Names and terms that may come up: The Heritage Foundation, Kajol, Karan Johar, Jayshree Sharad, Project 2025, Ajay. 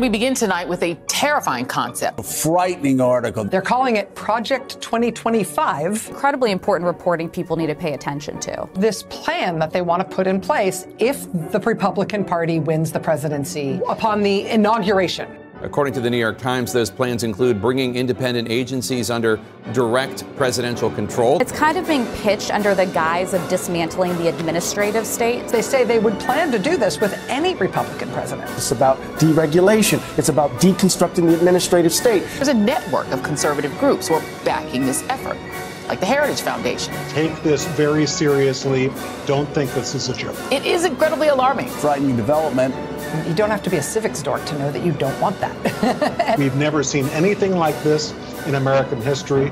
We begin tonight with a terrifying concept. A frightening article. They're calling it Project 2025. Incredibly important reporting people need to pay attention to. This plan that they want to put in place if the Republican Party wins the presidency upon the inauguration. According to the New York Times, those plans include bringing independent agencies under direct presidential control. It's kind of being pitched under the guise of dismantling the administrative state. They say they would plan to do this with any Republican president. It's about deregulation. It's about deconstructing the administrative state. There's a network of conservative groups who are backing this effort, like the Heritage Foundation. Take this very seriously. Don't think this is a joke. It is incredibly alarming. Frightening development. You don't have to be a civics dork to know that you don't want that. We've never seen anything like this in American history.